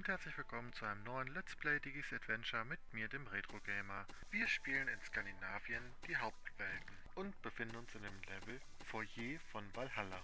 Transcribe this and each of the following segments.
und herzlich willkommen zu einem neuen Let's Play Diggy's Adventure mit mir, dem Retro Gamer. Wir spielen in Skandinavien die Hauptwelten und befinden uns in dem Level Foyer von Valhalla.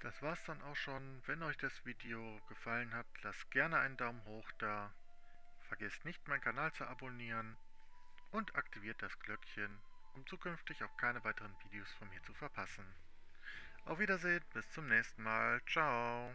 Das war's dann auch schon. Wenn euch das Video gefallen hat, lasst gerne einen Daumen hoch da. Vergesst nicht, meinen Kanal zu abonnieren und aktiviert das Glöckchen, um zukünftig auch keine weiteren Videos von mir zu verpassen. Auf Wiedersehen, bis zum nächsten Mal. Ciao.